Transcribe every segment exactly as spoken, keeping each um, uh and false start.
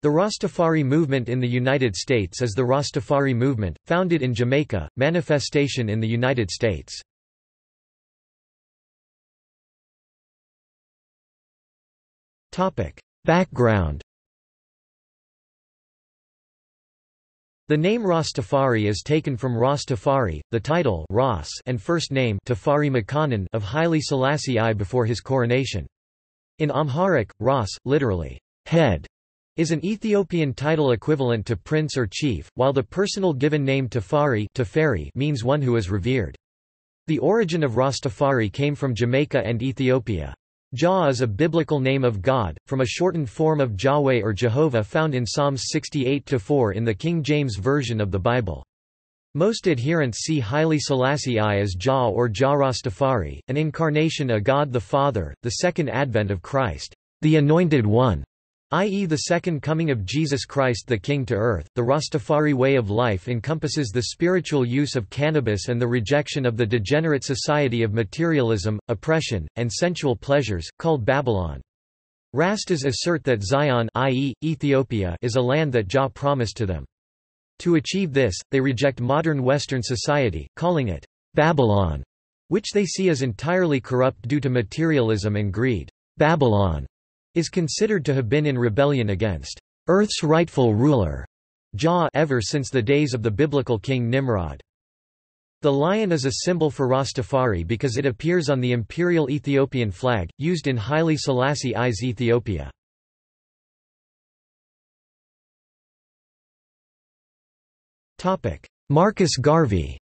The Rastafari movement in the United States is the Rastafari movement, founded in Jamaica, manifestation in the United States. Background. The name Rastafari is taken from Rastafari, the title Ras and first name Tafari Makanan of Haile Selassie I before his coronation. In Amharic, Ras, literally, head, is an Ethiopian title equivalent to prince or chief, while the personal given name Tafari, Teferi means one who is revered. The origin of Rastafari came from Jamaica and Ethiopia. Jah is a biblical name of God, from a shortened form of Yahweh or Jehovah found in Psalms sixty-eight four in the King James Version of the Bible. Most adherents see Haile Selassie I as Jah or Jah Rastafari, an incarnation of God the Father, the second advent of Christ, the Anointed One, that is the second coming of Jesus Christ the King to earth. The Rastafari way of life encompasses the spiritual use of cannabis and the rejection of the degenerate society of materialism, oppression, and sensual pleasures, called Babylon. Rastas assert that Zion, that is, Ethiopia, is a land that Jah promised to them. To achieve this, they reject modern Western society, calling it Babylon, which they see as entirely corrupt due to materialism and greed. Babylon is considered to have been in rebellion against Earth's rightful ruler, Jah, ever since the days of the biblical king Nimrod. The lion is a symbol for Rastafari because it appears on the imperial Ethiopian flag, used in Haile Selassie I's Ethiopia. Marcus Garvey.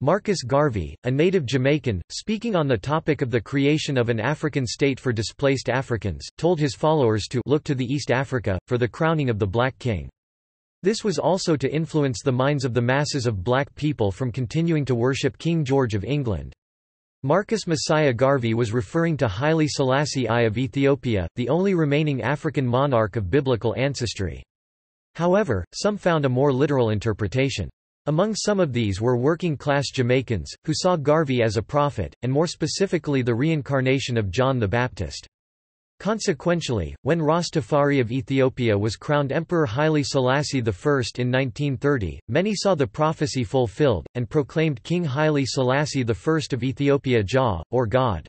Marcus Garvey, a native Jamaican, speaking on the topic of the creation of an African state for displaced Africans, told his followers to look to the East Africa, for the crowning of the Black King. This was also to influence the minds of the masses of black people from continuing to worship King George of England. Marcus Messiah Garvey was referring to Haile Selassie I of Ethiopia, the only remaining African monarch of biblical ancestry. However, some found a more literal interpretation. Among some of these were working-class Jamaicans, who saw Garvey as a prophet, and more specifically the reincarnation of John the Baptist. Consequentially, when Rastafari of Ethiopia was crowned Emperor Haile Selassie I in nineteen thirty, many saw the prophecy fulfilled, and proclaimed King Haile Selassie I of Ethiopia Jah, or God.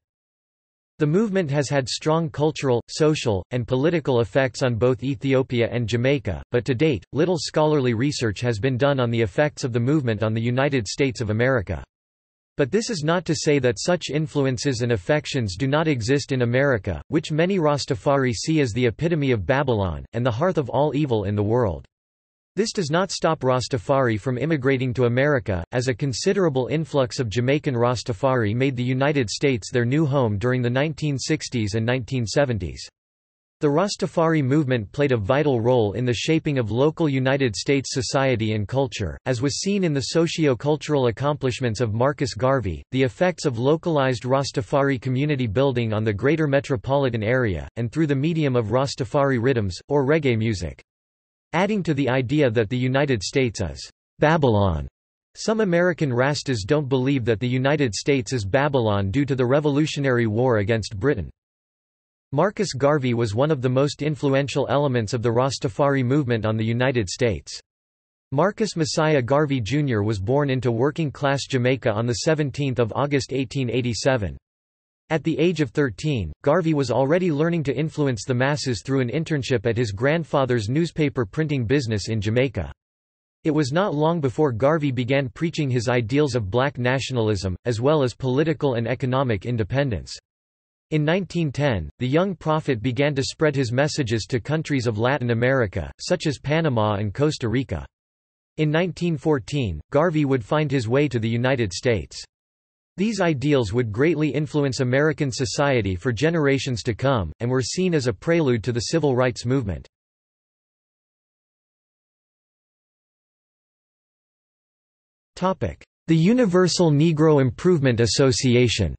The movement has had strong cultural, social, and political effects on both Ethiopia and Jamaica, but to date, little scholarly research has been done on the effects of the movement on the United States of America. But this is not to say that such influences and affections do not exist in America, which many Rastafari see as the epitome of Babylon, and the hearth of all evil in the world. This does not stop Rastafari from immigrating to America, as a considerable influx of Jamaican Rastafari made the United States their new home during the nineteen sixties and nineteen seventies. The Rastafari movement played a vital role in the shaping of local United States society and culture, as was seen in the socio-cultural accomplishments of Marcus Garvey, the effects of localized Rastafari community building on the greater metropolitan area, and through the medium of Rastafari rhythms, or reggae music. Adding to the idea that the United States is Babylon, some American Rastas don't believe that the United States is Babylon due to the Revolutionary War against Britain. Marcus Garvey was one of the most influential elements of the Rastafari movement on the United States. Marcus Messiah Garvey Junior was born into working-class Jamaica on the seventeenth of August eighteen eighty-seven. At the age of thirteen, Garvey was already learning to influence the masses through an internship at his grandfather's newspaper printing business in Jamaica. It was not long before Garvey began preaching his ideals of black nationalism, as well as political and economic independence. In nineteen ten, the young prophet began to spread his messages to countries of Latin America, such as Panama and Costa Rica. In nineteen fourteen, Garvey would find his way to the United States. These ideals would greatly influence American society for generations to come, and were seen as a prelude to the civil rights movement. The Universal Negro Improvement Association.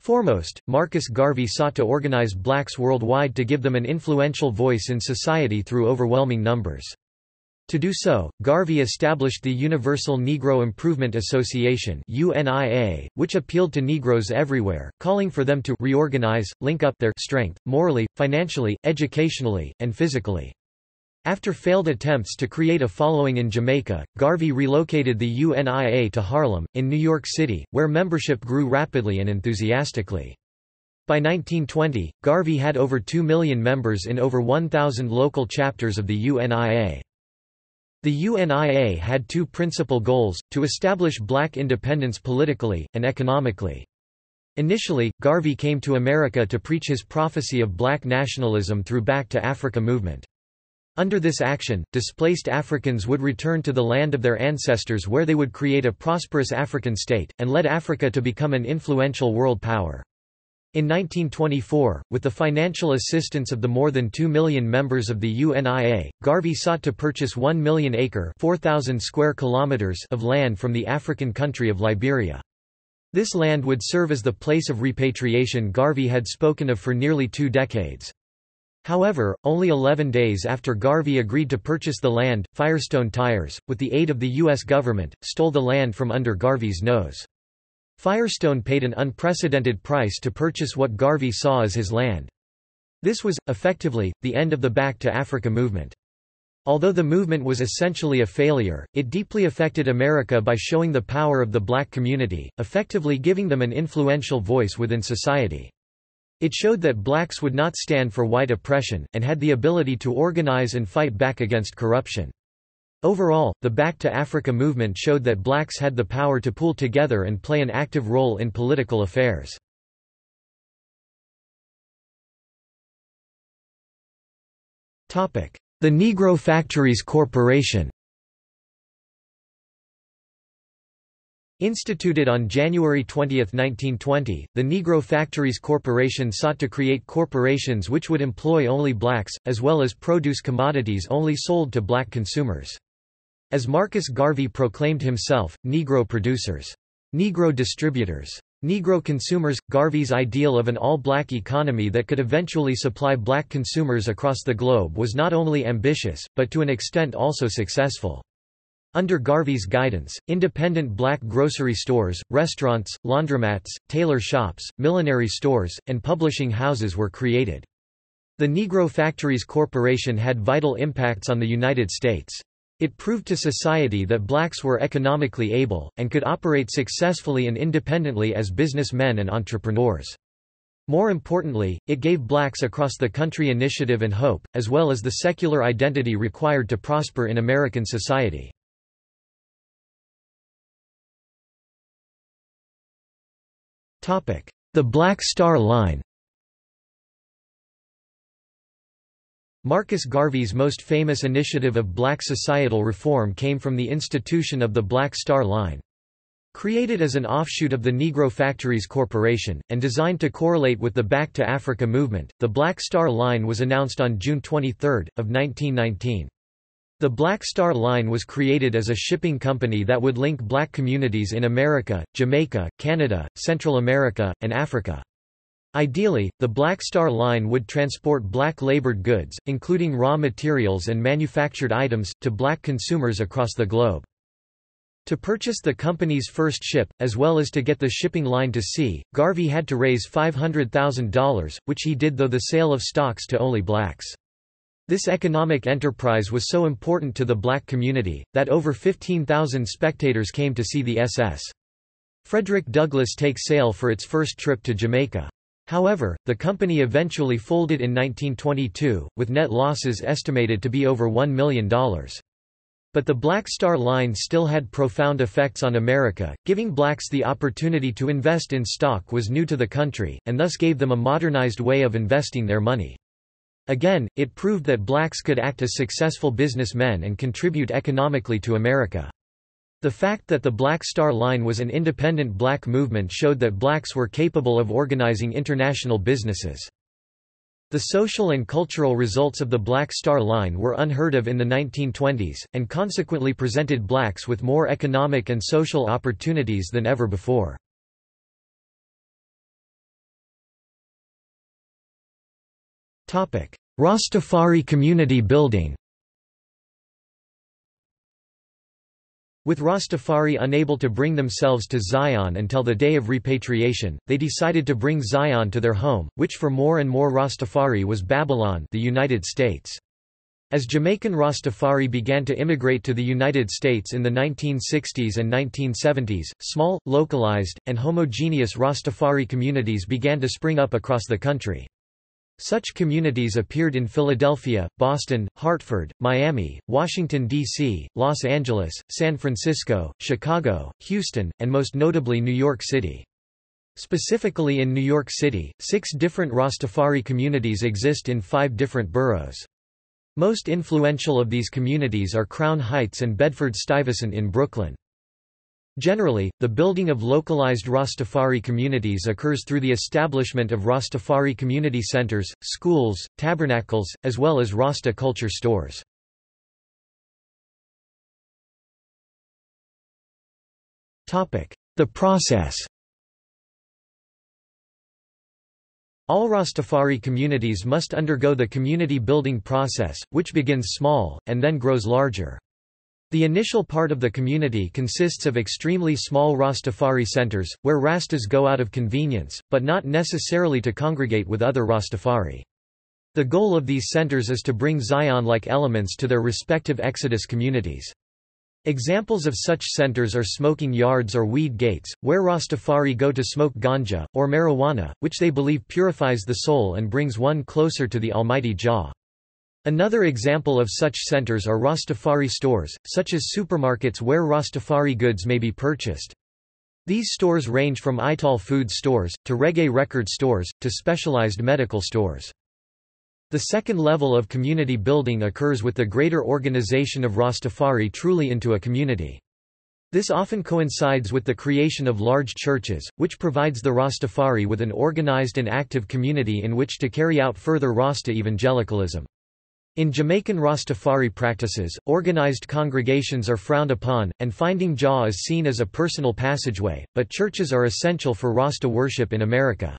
Foremost, Marcus Garvey sought to organize blacks worldwide to give them an influential voice in society through overwhelming numbers. To do so, Garvey established the Universal Negro Improvement Association (U N I A), which appealed to Negroes everywhere, calling for them to reorganize, link up their strength, morally, financially, educationally, and physically. After failed attempts to create a following in Jamaica, Garvey relocated the U N I A to Harlem, in New York City, where membership grew rapidly and enthusiastically. By nineteen twenty, Garvey had over two million members in over one thousand local chapters of the U N I A. The U N I A had two principal goals, to establish black independence politically, and economically. Initially, Garvey came to America to preach his prophecy of black nationalism through Back to Africa movement. Under this action, displaced Africans would return to the land of their ancestors where they would create a prosperous African state, and led Africa to become an influential world power. In nineteen twenty-four, with the financial assistance of the more than two million members of the U N I A, Garvey sought to purchase one million acre (four thousand square kilometers) of land from the African country of Liberia. This land would serve as the place of repatriation Garvey had spoken of for nearly two decades. However, only eleven days after Garvey agreed to purchase the land, Firestone Tires, with the aid of the U S government, stole the land from under Garvey's nose. Firestone paid an unprecedented price to purchase what Garvey saw as his land. This was, effectively, the end of the Back to Africa movement. Although the movement was essentially a failure, it deeply affected America by showing the power of the black community, effectively giving them an influential voice within society. It showed that blacks would not stand for white oppression, and had the ability to organize and fight back against corruption. Overall, the Back to Africa movement showed that blacks had the power to pool together and play an active role in political affairs. The Negro Factories Corporation. Instituted on January twentieth nineteen twenty, the Negro Factories Corporation sought to create corporations which would employ only blacks, as well as produce commodities only sold to black consumers. As Marcus Garvey proclaimed himself, Negro producers, Negro distributors, Negro consumers. Garvey's ideal of an all-black economy that could eventually supply black consumers across the globe was not only ambitious, but to an extent also successful. Under Garvey's guidance, independent black grocery stores, restaurants, laundromats, tailor shops, millinery stores, and publishing houses were created. The Negro Factories Corporation had vital impacts on the United States. It proved to society that blacks were economically able, and could operate successfully and independently as businessmen and entrepreneurs. More importantly, it gave blacks across the country initiative and hope, as well as the secular identity required to prosper in American society. The Black Star Line. Marcus Garvey's most famous initiative of black societal reform came from the institution of the Black Star Line. Created as an offshoot of the Negro Factories Corporation, and designed to correlate with the Back to Africa movement, the Black Star Line was announced on June twenty-third of nineteen nineteen. The Black Star Line was created as a shipping company that would link black communities in America, Jamaica, Canada, Central America, and Africa. Ideally, the Black Star Line would transport black labored goods, including raw materials and manufactured items, to black consumers across the globe. To purchase the company's first ship, as well as to get the shipping line to sea, Garvey had to raise five hundred thousand dollars, which he did, though the sale of stocks to only blacks. This economic enterprise was so important to the black community, that over fifteen thousand spectators came to see the S S. Frederick Douglass take sail for its first trip to Jamaica. However, the company eventually folded in nineteen twenty-two, with net losses estimated to be over one million dollars. But the Black Star Line still had profound effects on America. Giving blacks the opportunity to invest in stock was new to the country, and thus gave them a modernized way of investing their money. Again, it proved that blacks could act as successful businessmen and contribute economically to America. The fact that the Black Star Line was an independent black movement showed that blacks were capable of organizing international businesses. The social and cultural results of the Black Star Line were unheard of in the nineteen twenties, and consequently presented blacks with more economic and social opportunities than ever before. Rastafari community building. With Rastafari unable to bring themselves to Zion until the day of repatriation, they decided to bring Zion to their home, which for more and more Rastafari was Babylon, the United States. As Jamaican Rastafari began to immigrate to the United States in the nineteen sixties and nineteen seventies, small, localized, and homogeneous Rastafari communities began to spring up across the country. Such communities appeared in Philadelphia, Boston, Hartford, Miami, Washington, D C, Los Angeles, San Francisco, Chicago, Houston, and most notably New York City. Specifically in New York City, six different Rastafari communities exist in five different boroughs. Most influential of these communities are Crown Heights and Bedford-Stuyvesant in Brooklyn. Generally, the building of localized Rastafari communities occurs through the establishment of Rastafari community centers, schools, tabernacles, as well as Rasta culture stores. The process. All Rastafari communities must undergo the community building process, which begins small, and then grows larger. The initial part of the community consists of extremely small Rastafari centers, where Rastas go out of convenience, but not necessarily to congregate with other Rastafari. The goal of these centers is to bring Zion-like elements to their respective Exodus communities. Examples of such centers are smoking yards or weed gates, where Rastafari go to smoke ganja, or marijuana, which they believe purifies the soul and brings one closer to the Almighty Jah. Another example of such centers are Rastafari stores, such as supermarkets where Rastafari goods may be purchased. These stores range from Ital food stores, to reggae record stores, to specialized medical stores. The second level of community building occurs with the greater organization of Rastafari truly into a community. This often coincides with the creation of large churches, which provides the Rastafari with an organized and active community in which to carry out further Rasta evangelicalism. In Jamaican Rastafari practices, organized congregations are frowned upon, and finding Jah is seen as a personal passageway, but churches are essential for Rasta worship in America.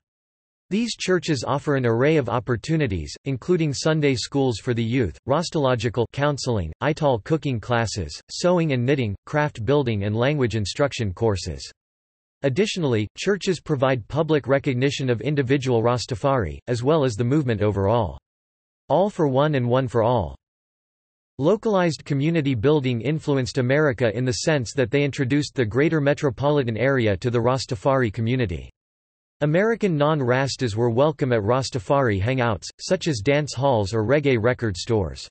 These churches offer an array of opportunities, including Sunday schools for the youth, Rastalogical counseling, Ital cooking classes, sewing and knitting, craft building and language instruction courses. Additionally, churches provide public recognition of individual Rastafari, as well as the movement overall. All for one and one for all. Localized community building influenced America in the sense that they introduced the greater metropolitan area to the Rastafari community. American non-Rastas were welcome at Rastafari hangouts, such as dance halls or reggae record stores.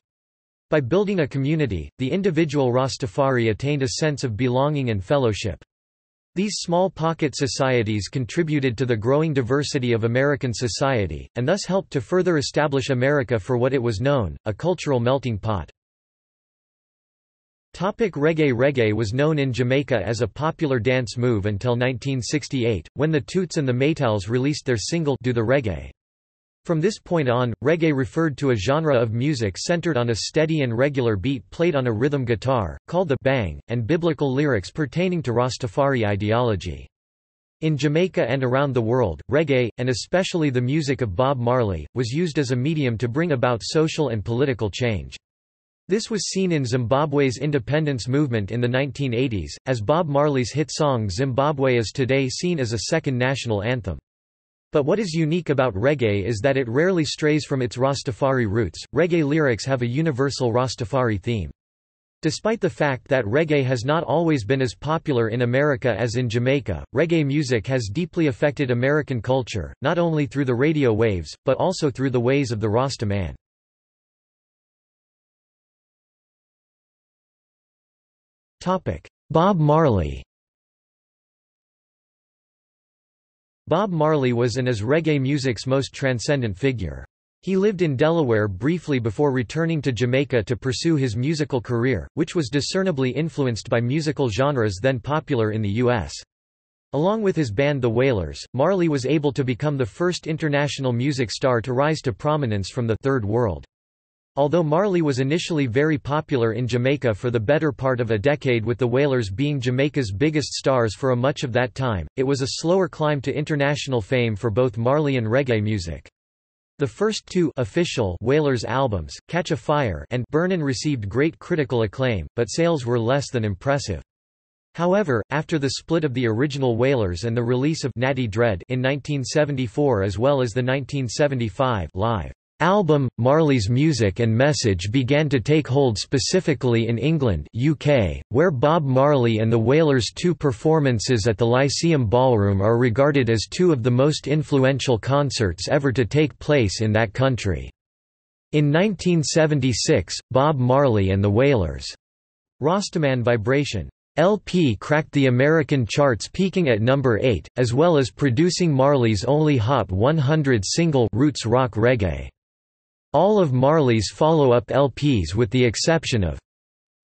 By building a community, the individual Rastafari attained a sense of belonging and fellowship. These small pocket societies contributed to the growing diversity of American society, and thus helped to further establish America for what it was known, a cultural melting pot. Topic: Reggae. Reggae was known in Jamaica as a popular dance move until nineteen sixty-eight, when the Toots and the Maytals released their single, Do the Reggae. From this point on, reggae referred to a genre of music centered on a steady and regular beat played on a rhythm guitar, called the bang, and biblical lyrics pertaining to Rastafari ideology. In Jamaica and around the world, reggae, and especially the music of Bob Marley, was used as a medium to bring about social and political change. This was seen in Zimbabwe's independence movement in the nineteen eighties, as Bob Marley's hit song Zimbabwe is today seen as a second national anthem. But what is unique about reggae is that it rarely strays from its Rastafari roots. Reggae lyrics have a universal Rastafari theme. Despite the fact that reggae has not always been as popular in America as in Jamaica, reggae music has deeply affected American culture, not only through the radio waves, but also through the ways of the Rastaman. Bob Marley. Bob Marley was and is reggae music's most transcendent figure. He lived in Delaware briefly before returning to Jamaica to pursue his musical career, which was discernibly influenced by musical genres then popular in the U S Along with his band The Wailers, Marley was able to become the first international music star to rise to prominence from the Third World. Although Marley was initially very popular in Jamaica for the better part of a decade, with the Wailers being Jamaica's biggest stars for a much of that time, it was a slower climb to international fame for both Marley and reggae music. The first two official Wailers albums, Catch a Fire and Burnin, received great critical acclaim, but sales were less than impressive. However, after the split of the original Wailers and the release of Natty Dread in nineteen seventy-four as well as the nineteen seventy-five live album, Marley's music and message began to take hold specifically in England, U K, where Bob Marley and the Wailers' two performances at the Lyceum Ballroom are regarded as two of the most influential concerts ever to take place in that country. In nineteen seventy-six, Bob Marley and the Wailers' Rastaman Vibration L P cracked the American charts, peaking at number eight, as well as producing Marley's only Hot one hundred single, Roots Rock Reggae. All of Marley's follow-up L Ps with the exception of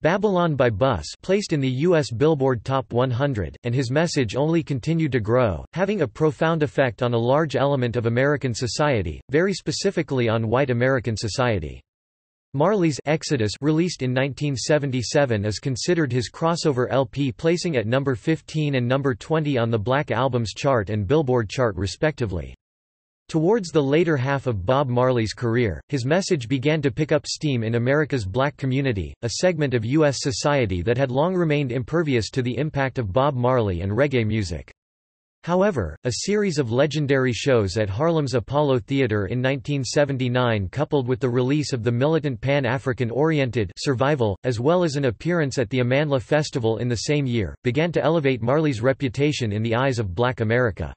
Babylon by Bus placed in the U S Billboard Top one hundred, and his message only continued to grow, having a profound effect on a large element of American society, very specifically on white American society. Marley's Exodus released in nineteen seventy-seven is considered his crossover L P, placing at number fifteen and number twenty on the Black Albums chart and Billboard chart respectively. Towards the later half of Bob Marley's career, his message began to pick up steam in America's black community, a segment of U S society that had long remained impervious to the impact of Bob Marley and reggae music. However, a series of legendary shows at Harlem's Apollo Theater in nineteen seventy-nine, coupled with the release of the militant Pan-African-oriented Survival, as well as an appearance at the Amanla Festival in the same year, began to elevate Marley's reputation in the eyes of black America.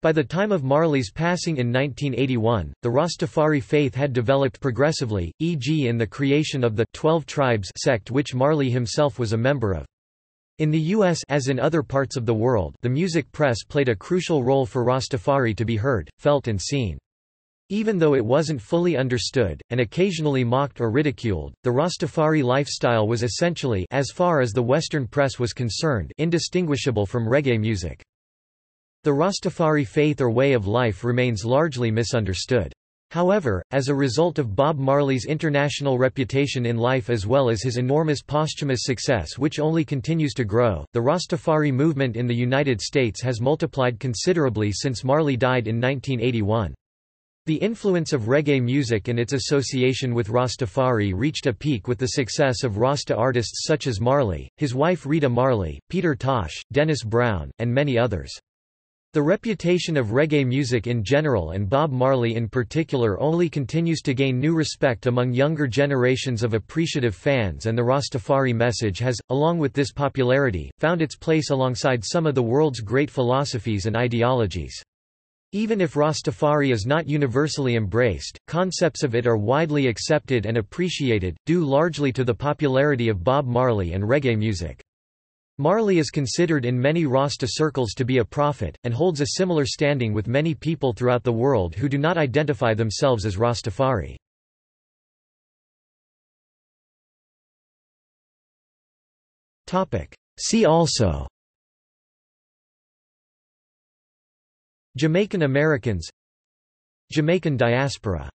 By the time of Marley's passing in nineteen eighty-one, the Rastafari faith had developed progressively, for example in the creation of the twelve Tribes sect, which Marley himself was a member of. In the U S as in other parts of the world, the music press played a crucial role for Rastafari to be heard, felt and seen. Even though it wasn't fully understood, and occasionally mocked or ridiculed, the Rastafari lifestyle was essentially, as far as the Western press was concerned, indistinguishable from reggae music. The Rastafari faith or way of life remains largely misunderstood. However, as a result of Bob Marley's international reputation in life as well as his enormous posthumous success, which only continues to grow, the Rastafari movement in the United States has multiplied considerably since Marley died in nineteen eighty-one. The influence of reggae music and its association with Rastafari reached a peak with the success of Rasta artists such as Marley, his wife Rita Marley, Peter Tosh, Dennis Brown, and many others. The reputation of reggae music in general and Bob Marley in particular only continues to gain new respect among younger generations of appreciative fans, and the Rastafari message has, along with this popularity, found its place alongside some of the world's great philosophies and ideologies. Even if Rastafari is not universally embraced, concepts of it are widely accepted and appreciated, due largely to the popularity of Bob Marley and reggae music. Marley is considered in many Rasta circles to be a prophet, and holds a similar standing with many people throughout the world who do not identify themselves as Rastafari. See also: Jamaican Americans, Jamaican diaspora.